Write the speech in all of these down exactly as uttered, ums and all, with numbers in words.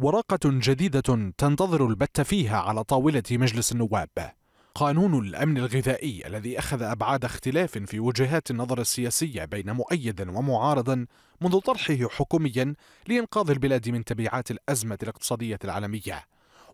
ورقة جديدة تنتظر البت فيها على طاولة مجلس النواب. قانون الأمن الغذائي الذي أخذ أبعاد اختلاف في وجهات النظر السياسية بين مؤيد ومعارض منذ طرحه حكوميا لإنقاذ البلاد من تبعات الأزمة الاقتصادية العالمية،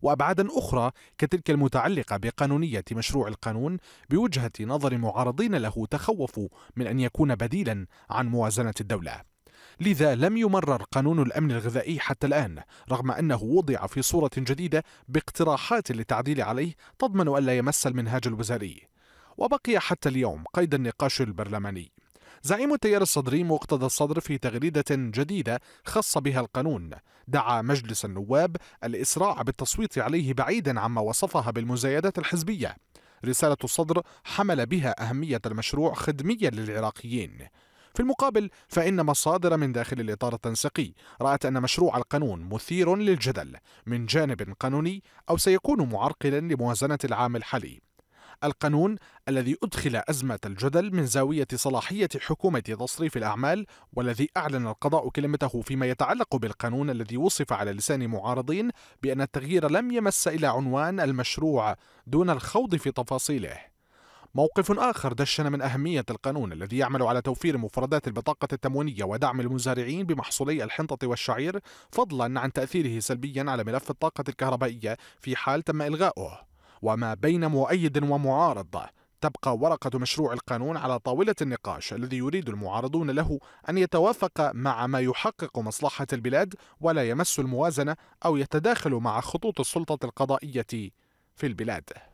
وأبعادا أخرى كتلك المتعلقة بقانونية مشروع القانون بوجهة نظر معارضين له تخوفوا من أن يكون بديلا عن موازنة الدولة. لذا لم يمرر قانون الأمن الغذائي حتى الآن، رغم أنه وضع في صورة جديدة باقتراحات للتعديل عليه تضمن ألا يمس المنهاج الوزاري، وبقي حتى اليوم قيد النقاش البرلماني. زعيم التيار الصدري مقتدى الصدر في تغريدة جديدة خص بها القانون دعا مجلس النواب الإسراع بالتصويت عليه بعيدا عما وصفها بالمزايدات الحزبية. رسالة الصدر حمل بها أهمية المشروع خدميا للعراقيين. في المقابل فإن مصادر من داخل الإطار التنسيقي رأت أن مشروع القانون مثير للجدل من جانب قانوني أو سيكون معرقلا لموازنة العام الحالي. القانون الذي أدخل أزمة الجدل من زاوية صلاحية حكومة تصريف الأعمال، والذي أعلن القضاء كلمته فيما يتعلق بالقانون الذي وصف على لسان معارضين بأن التغيير لم يمس إلى عنوان المشروع دون الخوض في تفاصيله. موقف آخر دشن من أهمية القانون الذي يعمل على توفير مفردات البطاقة التموينية ودعم المزارعين بمحصولي الحنطة والشعير، فضلا عن تأثيره سلبيا على ملف الطاقة الكهربائية في حال تم إلغاؤه. وما بين مؤيد ومعارض تبقى ورقة مشروع القانون على طاولة النقاش الذي يريد المعارضون له أن يتوافق مع ما يحقق مصلحة البلاد ولا يمس الموازنة أو يتداخل مع خطوط السلطة القضائية في البلاد.